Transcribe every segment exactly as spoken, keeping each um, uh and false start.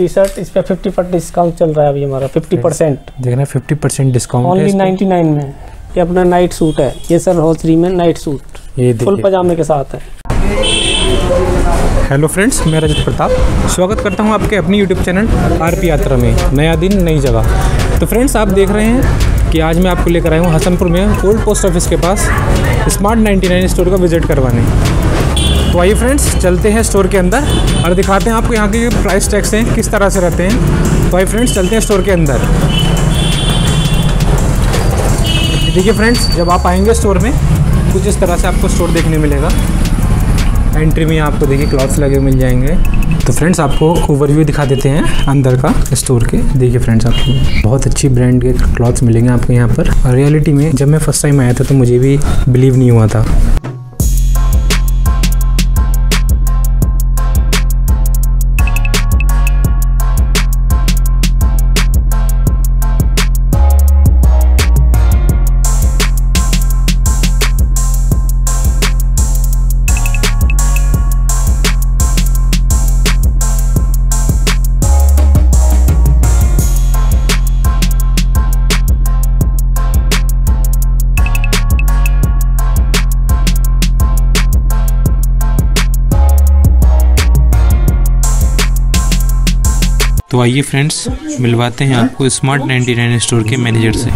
T shirt इस पर fifty पर डिस्काउंट चल रहा है अभी हमारा फिफ्टी परसेंट, देखना fifty percent discount only ninety nine में। ये अपना नाइट सूट है, ये सर होजरी में नाइट सूट ये फुल पजामे के साथ है। हेलो फ्रेंड्स, मैं रजत प्रताप स्वागत करता हूं आपके अपनी यूट्यूब चैनल आर पी यात्रा में, नया दिन नई जगह। तो फ्रेंड्स आप देख रहे हैं कि आज मैं आपको लेकर आया हूं हसनपुर में ओल्ड पोस्ट ऑफिस के पास स्मार्ट नाइन्टी नाइन स्टोर का विजिट करवाने। तो आइए फ्रेंड्स चलते हैं स्टोर के अंदर और दिखाते हैं आपको यहाँ के प्राइस टैक्स हैं किस तरह से रहते हैं। तो आइए फ्रेंड्स चलते हैं स्टोर के अंदर। देखिए फ्रेंड्स, जब आप आएंगे स्टोर में कुछ इस तरह से आपको स्टोर देखने मिलेगा। एंट्री में आपको देखिए क्लॉथ्स लगे मिल जाएंगे। तो फ्रेंड्स आपको ओवरव्यू दिखा देते हैं अंदर का स्टोर के। देखिए फ्रेंड्स आपको बहुत अच्छी ब्रांड के क्लॉथ्स मिलेंगे आपको यहाँ पर। और रियलिटी में जब मैं फर्स्ट टाइम आया था तो मुझे भी बिलीव नहीं हुआ था। तो आइए फ्रेंड्स मिलवाते हैं आपको स्मार्ट नाइन्टी नाइन स्टोर के मैनेजर से।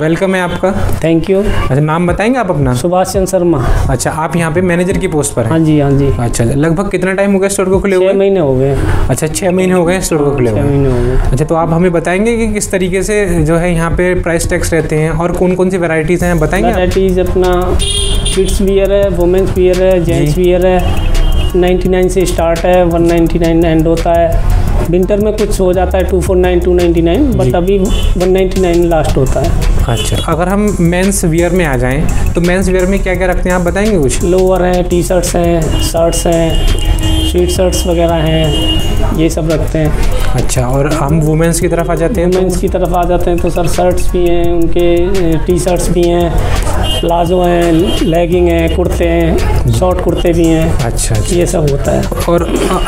वेलकम है आपका। Thank you. अच्छा नाम बताएंगे आप अपना? सुभाष चंद्र शर्मा। अच्छा आप यहाँ पे मैनेजर की पोस्ट पर हैं? हाँ जी हाँ जी। अच्छा लगभग कितना टाइम हो गया स्टोर को खुले हुए? छः महीने हो गए। अच्छा छः महीने हो गए स्टोर को खुले हुए। छः महीने हो गए। अच्छा तो आप हमें बताएंगे कि किस तरीके से जो है यहाँ पे प्राइस टैक्स रहते हैं और कौन कौन सी वेराइटीज़ हैं बताएंगे? वेराइटीज़ अपना किड्स वियर है, वुमेन्स वियर है, जेंट्स वियर है। नाइन्टी नाइन से स्टार्ट है, वन नाइन्टी नाइन एंड होता है। विंटर में कुछ हो जाता है two four nine, two ninety nine, but अभी वन नाइन्टी नाइन लास्ट होता है। अच्छा अगर हम मेंस वियर में आ जाएं तो मेंस वियर में क्या क्या रखते हैं आप बताएंगे कुछ? लोअर है, टी शर्ट्स हैं, शर्ट्स हैं, स्वीट शर्ट्स वगैरह हैं, ये सब रखते हैं। अच्छा और हम वुमेंस की तरफ आ जाते हैं? वुमेंस की तरफ आ जाते हैं तो सर शर्ट्स भी हैं उनके, टी शर्ट्स भी हैं, प्लाजो हैं, लेगिंग हैं, कुर्ते हैं, शॉर्ट कुर्ते भी हैं। अच्छा, अच्छा ये सब होता है। और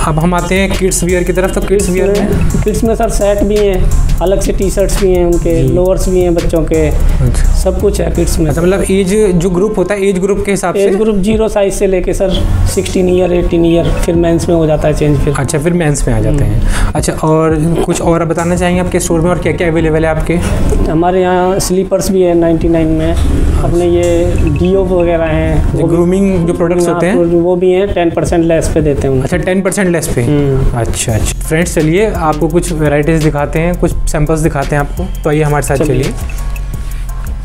अब हम आते हैं किड्स वियर की तरफ। तो किड्स वियर में किड्स में सर सेट भी हैं, अलग से टी शर्ट्स भी हैं उनके, लोअर्स भी हैं बच्चों के। अच्छा सब कुछ है किड्स में। मतलब एज जो ग्रुप होता है एज ग्रुप के हिसाब से? एज ग्रुप जीरो साइज से लेके sir sixteen year eighteen year फिर मेंस में हो जाता है चेंज फिर। अच्छा फिर मेंस में आ जाते हैं। अच्छा और कुछ और बताना चाहेंगे आपके स्टोर में और क्या क्या अवेलेबल है आपके? हमारे यहाँ स्लीपर्स भी है नाइन्टी नाइन में अपने, ये डीओ वगैरह हैं, ग्रूमिंग जो प्रोडक्ट्स होते हैं वो भी हैं, टेन परसेंट लेस पे देते हैं। अच्छा टेन परसेंट लेस पे। अच्छा अच्छा फ्रेंड्स चलिए आपको कुछ वेराइटीज़ दिखाते हैं, कुछ सैम्पल्स दिखाते हैं आपको। तो आइए हमारे साथ चलिए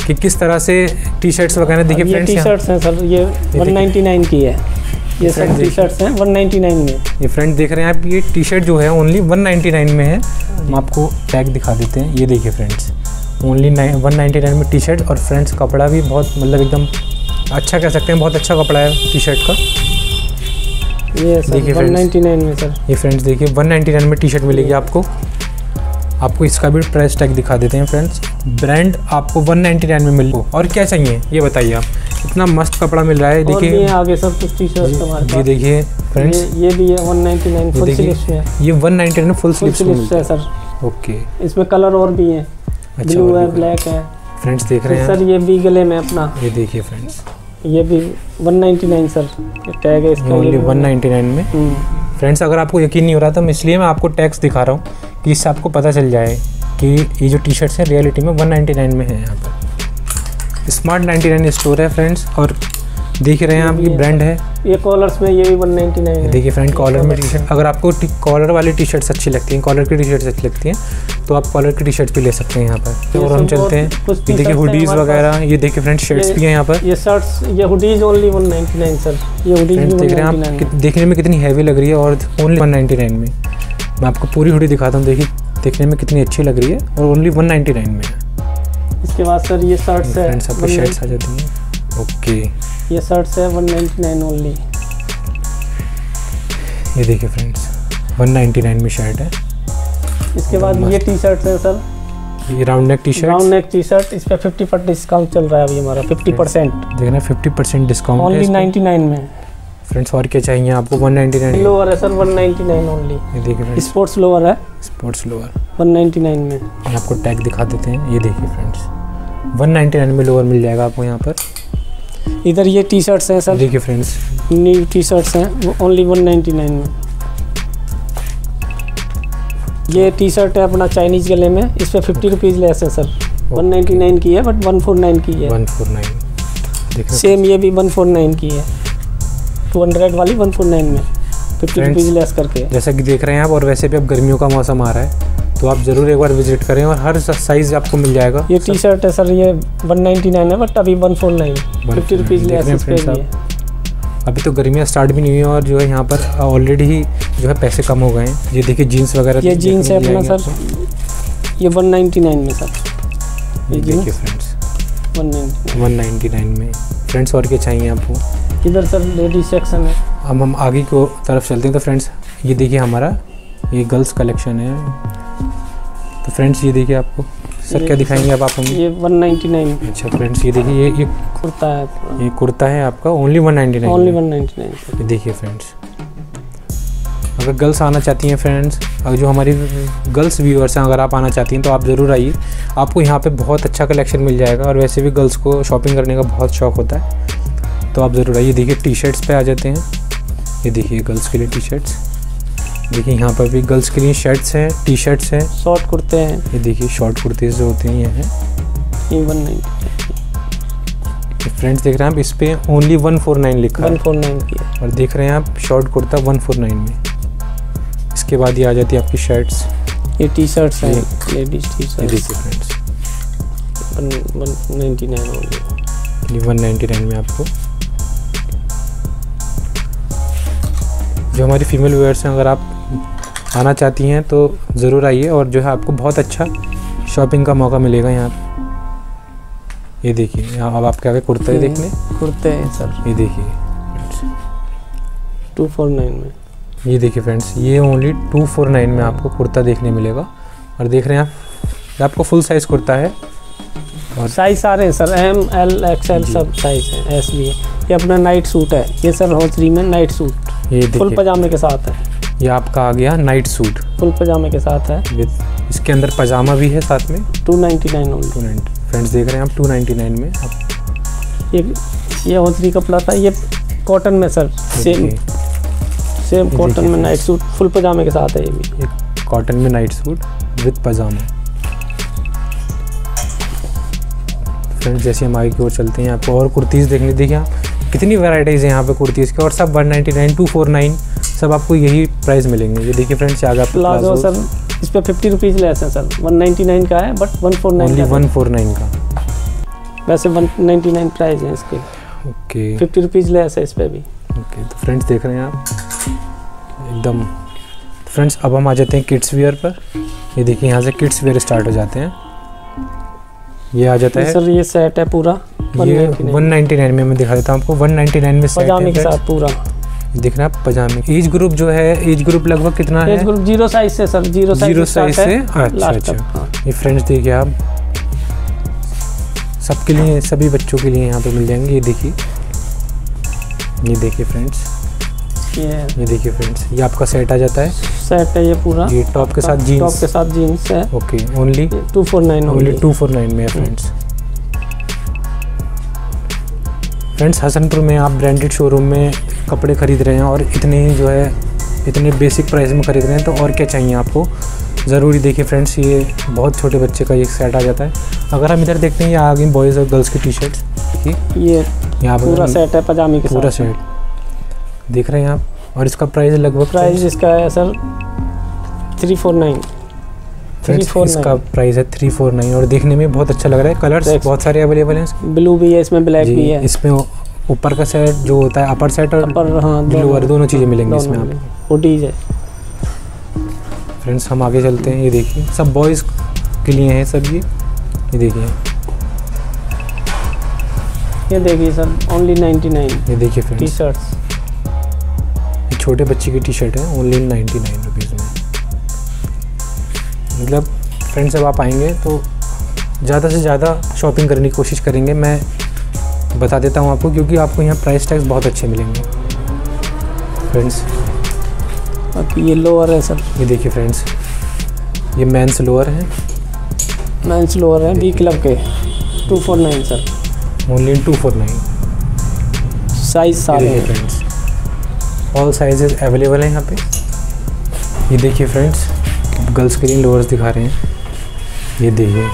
कि किस तरह से टी शर्ट्स वगैरह। देखिए फ्रेंड्स टी शर्ट्स हैं सर, ये वन नाइन्टी नाइन की है, ये सब टी शर्ट्स हैं वन नाइन्टी नाइन में। ये फ्रेंड्स देख रहे हैं आप, ये टी शर्ट जो है ओनली वन नाइन्टी नाइन में है। हम आपको टैग दिखा देते हैं। ये देखिए friends only one ninety nine में टी शर्ट। और फ्रेंड्स कपड़ा भी बहुत मतलब एकदम अच्छा कह सकते हैं, बहुत अच्छा कपड़ा है टी शर्ट का। ये देखिए वन नाइन्टी नाइन में सर, ये फ्रेंड्स देखिए वन नाइन्टी नाइन में टी शर्ट मिलेगी आपको। आपको इसका भी प्राइस टैग दिखा देते हैं फ्रेंड्स। ब्रांड आपको वन नाइन्टी नाइन में मिल। और क्या चाहिए ये बताइए आप? इतना मस्त कपड़ा मिल रहा है। देखिए आगे सब कुछ टी शर्ट हमारे पास। ये देखिए फ्रेंड्स ये, ये भी है one ninety nine full sleeves में। ये one ninety nine full sleeves है सर। ओके इसमें कलर और भी है, ब्लू है, ब्लैक है। फ्रेंड्स देख रहे हैं सर ये भी गले में अपना। ये देखिए फ्रेंड्स ये भी one ninety nine sir, tag है इसका ओनली वन नाइन्टी नाइन में। फ्रेंड्स अगर आपको यकीन नहीं हो रहा था इसलिए मैं आपको टैग्स दिखा रहा हूँ कि इससे आपको पता चल जाए कि ये जो टी शर्ट्स हैं रियलिटी में वन नाइन्टी नाइन में है। यहाँ पर स्मार्ट नाइन्टी नाइन स्टोर है फ्रेंड्स। और देख रहे हैं आप ये ब्रांड है। ये कॉलर्स में ये भी वन नाइन्टी नाइन है। देखिए फ्रेंड कॉलर में टी शर्ट, अगर आपको कॉलर वाली टी शर्ट्स अच्छी लगती हैं, कॉलर की टी शर्ट्स अच्छी लगती हैं तो आप कॉलर की टी शर्ट भी ले सकते हैं यहाँ पर। और हम चलते हैं, देखिए हुडीज़ वगैरह। ये देखिए फ्रेंड्स शर्ट्स भी हैं यहाँ पर। ये शर्ट्स ये hoodies only one ninety nine sir. ये हुडीज़ देख रहे हैं आप, देखने में कितनी हैवी लग रही है और ओनली वन नाइन्टी नाइन में। मैं आपको पूरी हुडी दिखाता हूँ, देखिए देखने में कितनी अच्छी लग रही है और ओनली वन नाइन्टी नाइन में। इसके बाद सर ये शर्ट्स है, आपको शर्ट्स आ जाती हैं। ओके ये शर्ट्स है वन नाइन्टी नाइन ओनली। ये देखिए फ्रेंड्स वन नाइन्टी नाइन में शर्ट है। इसके बाद ये टी शर्ट्स है सर, ये round neck T shirt. Round neck T shirt इस पर फिफ्टी पर डिस्काउंट चल रहा है अभी हमारा, फिफ्टी परसेंट। देखना fifty percent discount only ninety nine में। फ्रेंड्स और क्या चाहिए आपको? वन नाइन्टी नाइन लोअर है sir, one ninety nine only. देख रहे स्पोर्ट्स लोअर है, sports lower one ninety nine में। आपको टैग दिखा देते हैं, ये देखिए फ्रेंड्स वन नाइन्टी नाइन में लोअर मिल जाएगा आपको यहाँ पर। इधर ये टी शर्ट्स हैं सर, देखिए फ्रेंड्स न्यू टी शर्ट्स हैं ओनली वन नाइन्टी नाइन में। ये टी शर्ट है अपना चाइनीज गले में, इस पर फिफ्टी रुपीज़ लेस है सर। वन नाइन्टी नाइन की है बट वन फोर्टी नाइन की है। वन फोर्टी नाइन सेम, ये भी वन फोर्टी नाइन की है, टू हंड्रेड वाली वन फोर्टी नाइन में फिफ्टी रुपीज़ लेस करके। जैसा कि देख रहे हैं आप, और वैसे भी अब गर्मियों का मौसम आ रहा है तो आप ज़रूर एक बार विजिट करें और हर साइज़ आपको मिल जाएगा। ये टी शर्ट है सर, ये वन नाइन्टी नाइन है बट अभी one forty nine, fifty rupees less पे है। अभी तो गर्मियाँ स्टार्ट भी नहीं हुई हैं और जो है यहाँ पर ऑलरेडी ही जो है पैसे कम हो गए हैं। ये देखिए जीन्स वगैरह, ये जीन्स है अपना सर, ये वन नाइन्टी नाइन में सर। ये देखिए फ्रेंड्स वन नाइन्टी नाइन में। फ्रेंड्स और क्या चाहिए आपको? इधर सर लेडीज सेक्शन है। अब हम आगे की तरफ चलते हैं तो फ्रेंड्स ये देखिए हमारा ये गर्ल्स कलेक्शन है। तो फ्रेंड्स ये देखिए आपको सर, क्या दिखाएंगे अब आप हमें? ये वन नाइन्टी नाइन। अच्छा फ्रेंड्स ये देखिए ये ये कुर्ता है, ये कुर्ता है आपका only one ninety nine, only one ninety nine. ये देखिए फ्रेंड्स, अगर गर्ल्स आना चाहती हैं फ्रेंड्स, अगर जो हमारी गर्ल्स व्यूअर्स हैं, अगर आप आना चाहती हैं तो आप ज़रूर आइए, आपको यहाँ पे बहुत अच्छा कलेक्शन मिल जाएगा। और वैसे भी गर्ल्स को शॉपिंग करने का बहुत शौक होता है तो आप ज़रूर आइए। देखिए टी शर्ट्स पर आ जाते हैं, ये देखिए गर्ल्स के लिए टी शर्ट्स, देखिए यहाँ पर भी गर्ल्स के लिए शर्ट्स हैं, टी शर्ट्स हैं, शॉर्ट कुर्ते हैं। ये देखिए शॉर्ट कुर्ते जो होते हैं ये हैं, ये वन नाइन्टी। फ्रेंड्स देख रहे हैं आप, इस पर ओनली वन फोर्टी नाइन लिखा है, वन फोर्टी नाइन की। और देख रहे हैं आप short kurta one forty nine में। इसके बाद ये आ जाती है आपकी शर्ट्स, ये टी शर्ट्स हैं लेडीज टी शर्ट। देखिए friends one ninety nine only, one ninety nine में आपको। जो हमारी फीमेल व्यूअर्स हैं, अगर आप आना चाहती हैं तो ज़रूर आइए और जो है आपको बहुत अच्छा शॉपिंग का मौका मिलेगा यहाँ। ये देखिए यहाँ अब आपके आगे कुर्ते हैं, देखने कुर्ते हैं सर, ये देखिए टू फोर्टी नाइन में। ये देखिए फ्रेंड्स ये ओनली टू फोर्टी नाइन में आपको कुर्ता देखने मिलेगा। और देख रहे हैं आप, आपको फुल साइज़ कुर्ता है और साइज़ सारे हैं सर, एम एल एक्सएल सब साइज़ है, एस भी है। ये अपना नाइट सूट है, ये सर होजरी में नाइट सूट, ये फुल पजामे के साथ है। ये आपका आ गया नाइट सूट, फुल पजामे के साथ है, इसके अंदर पजामा भी है साथ में। Two ninety nine only, two ninety. Friends देख रहे हैं आप टू नाइन्टी नाइन में आप। ये ये होजरी कपड़ा था, ये कॉटन में सर, सेम सेम कॉटन में नाइट सूट फुल पजामे के साथ है। ये भी कॉटन में night suit with pyjama. Friends जैसे हम आगे की ओर चलते हैं, आपको और कुर्तीज़ देखने, देखिए आप कितनी वैराइटीज़ हैं यहाँ पे कुर्तीज़ की, और सब one ninety nine, two forty nine सब आपको यही प्राइस मिलेंगे। ये देखिए फ्रेंड्स आगे प्लाजो सर, इस पर फिफ्टी रुपीज़ लेस है सर, वन नाइन्टी नाइन का है but one forty nine, one forty nine का वैसे वन नाइन्टी नाइन प्राइस है इसके। ओके फिफ्टी रुपीज़ लेस है इस पर भी। ओके तो फ्रेंड्स देख रहे हैं आप एकदम। फ्रेंड्स अब हम आ जाते हैं किड्स वेयर पर, ये देखिए यहाँ से किड्स वेयर स्टार्ट हो जाते हैं। ये आ जाता है सर, ये सेट है पूरा वन नाइन्टी नाइन में। मैं दिखा देता हूँ आपको वन नाइन्टी नाइन में सेट पजामे के साथ पूरा, देख रहे हैं आप पजामे। एज ग्रुप जो है, एज ग्रुप लगभग कितना है? एज ग्रुप जीरो साइज से सर, जीरो साइज से। अच्छा अच्छा, ये फ्रेंड्स देखिए आप, सबके लिए, सभी बच्चों के लिए यहाँ पे मिल जाएंगे। ये देखिए, ये देखिए फ्रेंड्स, ये देखिए फ्रेंड्स ये आपका सेट आ जाता है, सेट है ये पूरा, ये टॉप के साथ जीन्स, टॉप के साथ जीन्स है। Okay only two forty nine, only two forty nine में है फ्रेंड्स। फ्रेंड्स हसनपुर में आप ब्रांडेड शोरूम में कपड़े खरीद रहे हैं और इतने ही जो है इतने बेसिक प्राइस में खरीद रहे हैं तो और क्या चाहिए आपको? ज़रूरी। देखिए फ्रेंड्स ये बहुत छोटे बच्चे का एक सेट आ जाता है। अगर हम इधर देखते हैं, ये आ गई बॉयज़ और गर्ल्स की टी शर्ट्स, ये यहाँ पर पूरा सेट है पजामे के साथ, पूरा सेट देख रहे हैं आप। और इसका प्राइस लगभग, प्राइस इसका है सर थ्री फोर नाइन, इसका प्राइस है थ्री फोर नाइन। और देखने में बहुत अच्छा लग रहा है, कलर्स बहुत सारे अवेलेबल हैं, ब्लू भी है इसमें, ब्लैक भी है इसमें, ऊपर का सेट जो होता है अपर सेट और अपर, हाँ, लोअर दोनों चीज़ें मिलेंगी इसमें आपको। हुडीज है फ्रेंड्स, हम आगे चलते हैं। ये देखिए सब बॉयज़ के लिए हैं सब, ये ये देखिए, ये देखिए सर ओनली नाइन्टी नाइन। ये देखिए टी शर्ट्स, छोटे बच्चे की टी शर्ट है ओनली नाइन्टी नाइन रुपीज़ में। मतलब फ्रेंड्स जब आप आएंगे तो ज़्यादा से ज़्यादा शॉपिंग करने की कोशिश करेंगे, मैं बता देता हूँ आपको, क्योंकि आपको यहाँ प्राइस टैग्स बहुत अच्छे मिलेंगे। फ्रेंड्स। बाकी ये लोअर है सब, ये देखिए फ्रेंड्स, ये मेंस लोअर है, मेंस लोअर है डी क्लब के two four nine sir, only two four nine. Size सारे हैं फ्रेंड्स, ऑल साइजेस अवेलेबल हैं यहाँ पे। ये देखिए फ्रेंड्स, गर्ल्स के लिए लोअर्स दिखा रहे हैं, ये देखिए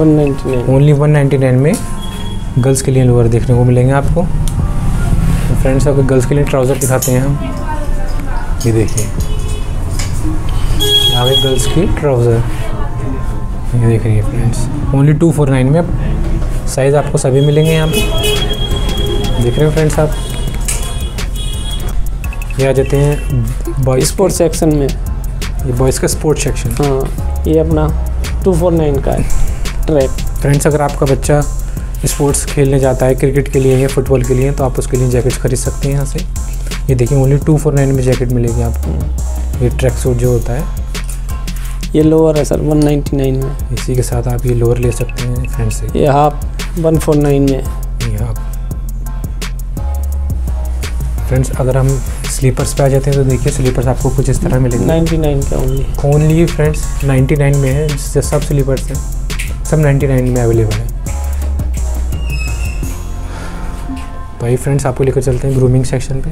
one ninety nine, only one ninety nine में गर्ल्स के लिए लोअर देखने को मिलेंगे आपको। फ्रेंड्स आपको गर्ल्स के लिए ट्राउज़र दिखाते हैं हम, ये देखिए यहाँ पे गर्ल्स के ट्राउज़र, ये देख रही है friends, only two four nine में। साइज़ आपको सभी मिलेंगे यहाँ पे, देख रहे हो फ्रेंड्स आप। ये आ जाते हैं बॉयज़ स्पोर्ट्स सेक्शन में, ये बॉयज़ का स्पोर्ट्स सेक्शन, हाँ ये अपना टू फोर नाइन का ट्रैक। फ्रेंड्स अगर आपका बच्चा स्पोर्ट्स खेलने जाता है क्रिकेट के लिए या फुटबॉल के लिए, तो आप उसके लिए जैकेट खरीद सकते हैं यहाँ से। ये देखिए ओनली टू फोर नाइन में जैकेट मिलेगी आपको, ये ट्रैक सूट जो होता है। ये लोअर है सर वन नाइन्टी नाइन में, इसी के साथ आप ये लोअर ले सकते हैं फ्रेंड्स। ये हाफ वन फोर नाइन में, ये हाफ। फ्रेंड्स अगर हम स्लीपर्स पे आ जाते हैं तो देखिए स्लीपर्स आपको कुछ इस तरह मिलेंगे, नाइन्टी नाइन का only, only friends ninety nine में है। जिससे सब स्लीपर्स हैं, सब नाइन्टी नाइन में अवेलेबल है। भाई फ्रेंड्स आपको लेकर चलते हैं ग्रूमिंग सेक्शन पे।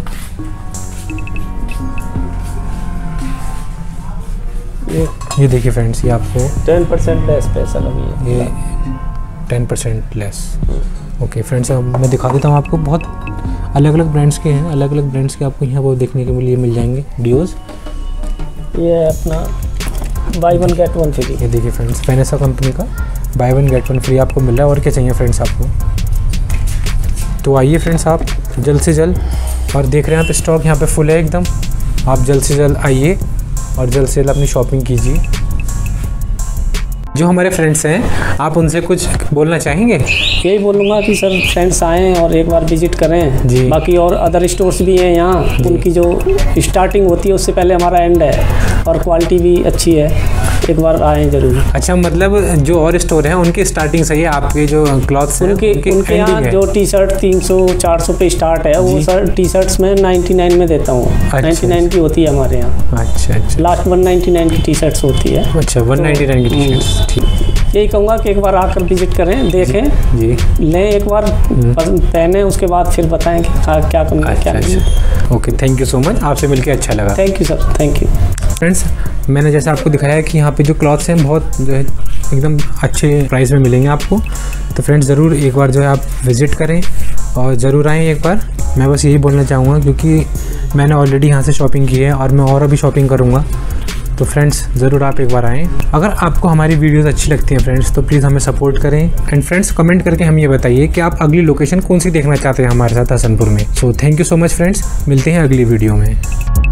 ये ये देखिए फ्रेंड्स, ये आपको टेन परसेंट लेस पैसा लगे, ये ten percent less. Okay friends अब मैं दिखा देता हूँ आपको, बहुत अलग अलग ब्रांड्स के हैं, अलग अलग ब्रांड्स के आपको यहाँ पर देखने के लिए मिल जाएंगे डियोज। ये अपना buy one get one free, ये देखिए फ्रेंड्स पैनासा कंपनी का buy one get one free आपको मिल रहा है। और क्या चाहिए फ्रेंड्स आपको, तो आइए फ्रेंड्स आप जल्द से जल्द, और देख रहे हैं आप स्टॉक यहाँ पर फुल है एकदम, आप जल्द से जल्द आइए और जल्द से जल्द अपनी शॉपिंग कीजिए। जो हमारे फ्रेंड्स हैं आप उनसे कुछ बोलना चाहेंगे? यही बोलूँगा कि सर फ्रेंड्स आएँ और एक बार विजिट करें जी। बाकी और अदर स्टोर्स भी हैं यहाँ, उनकी जो स्टार्टिंग होती है उससे पहले हमारा एंड है, और क्वालिटी भी अच्छी है, एक बार आएँ ज़रूर। अच्छा मतलब जो और स्टोर हैं उनकी स्टार्टिंग सही है, आपके जो क्लॉथ्स उनके उनके यहाँ जो टी शर्ट तीन सौ चार सौ पे स्टार्ट है, वो सर टी शर्ट्स में नाइन्टी नाइन में देता हूँ, नाइन्टी नाइन की होती है हमारे यहाँ। अच्छा अच्छा, लास्ट वन नाइन्टी नाइन की टी शर्ट्स होती है। अच्छा वन नाइन्टी नाइन की टी शर्ट्स, यही कहूँगा कि एक बार आकर विजिट करें, देखें जी, लें एक बार, पहने, उसके बाद फिर बताएं कि क्या करना क्या नहीं। Okay thank you so much, आपसे मिलकर अच्छा लगा, thank you sir, thank you. Friends मैंने जैसे आपको दिखाया कि यहाँ पे जो क्लॉथ्स हैं बहुत एकदम अच्छे प्राइस में मिलेंगे आपको, तो फ्रेंड्स ज़रूर एक बार जो है आप विज़िट करें और ज़रूर आएँ एक बार। मैं बस यही बोलना चाहूँगा क्योंकि मैंने ऑलरेडी यहाँ से शॉपिंग की है और मैं और अभी शॉपिंग करूँगा, तो फ्रेंड्स ज़रूर आप एक बार आएँ। अगर आपको हमारी वीडियोस अच्छी लगती हैं फ्रेंड्स तो प्लीज़ हमें सपोर्ट करें, एंड फ्रेंड्स कमेंट करके हम ये बताइए कि आप अगली लोकेशन कौन सी देखना चाहते हैं हमारे साथ हसनपुर में। So thank you so much friends, मिलते हैं अगली वीडियो में।